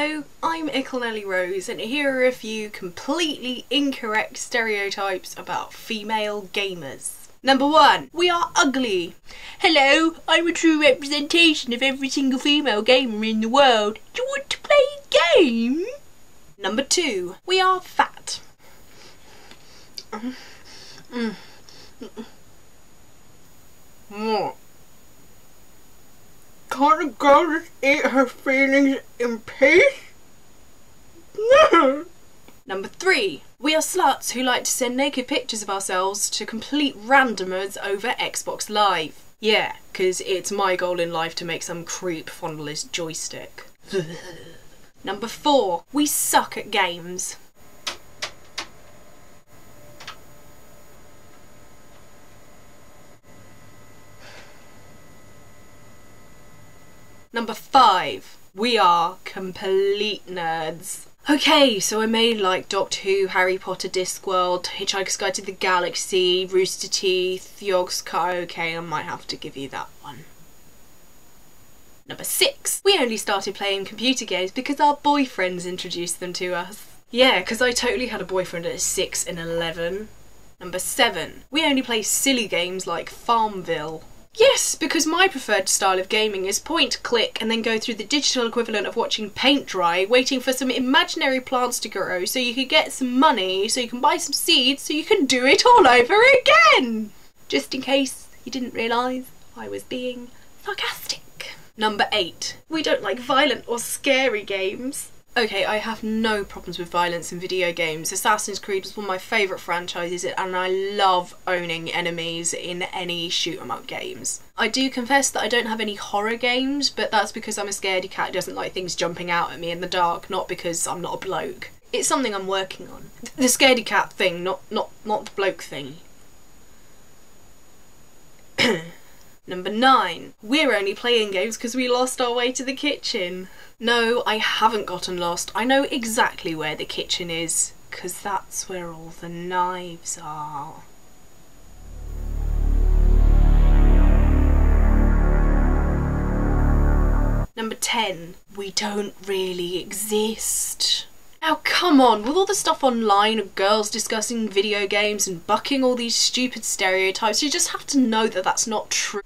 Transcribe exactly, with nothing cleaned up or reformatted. Hello, I'm Ickle Nelly Rose and here are a few completely incorrect stereotypes about female gamers. Number one, we are ugly. Hello, I'm a true representation of every single female gamer in the world. Do you want to play a game? Number two, we are fat. More. Can't a girl just eat her feelings in peace? No! Number three. We are sluts who like to send naked pictures of ourselves to complete randomers over Xbox Live. Yeah, cause it's my goal in life to make some creep fondle his joystick. Number four. We suck at games. Number five, we are complete nerds. Okay, so I may like Doctor Who, Harry Potter, Discworld, Hitchhiker's Guide to the Galaxy, Rooster Teeth, Yogscast. Okay, I might have to give you that one. Number six, we only started playing computer games because our boyfriends introduced them to us. Yeah, because I totally had a boyfriend at six and eleven. Number seven, we only play silly games like Farmville. Yes, because my preferred style of gaming is point, click, and then go through the digital equivalent of watching paint dry, waiting for some imaginary plants to grow so you can get some money, so you can buy some seeds, so you can do it all over again! Just in case you didn't realise I was being sarcastic. Number eight. We don't like violent or scary games. Okay, I have no problems with violence in video games. Assassin's Creed was one of my favourite franchises and I love owning enemies in any shoot-em-up games. I do confess that I don't have any horror games, but that's because I'm a scaredy cat who doesn't like things jumping out at me in the dark, not because I'm not a bloke. It's something I'm working on. The scaredy cat thing, not, not, not the bloke thing. Number nine. We're only playing games because we lost our way to the kitchen. No, I haven't gotten lost. I know exactly where the kitchen is, because that's where all the knives are. Number ten. We don't really exist. Now come on, with all the stuff online of girls discussing video games and bucking all these stupid stereotypes, you just have to know that that's not true.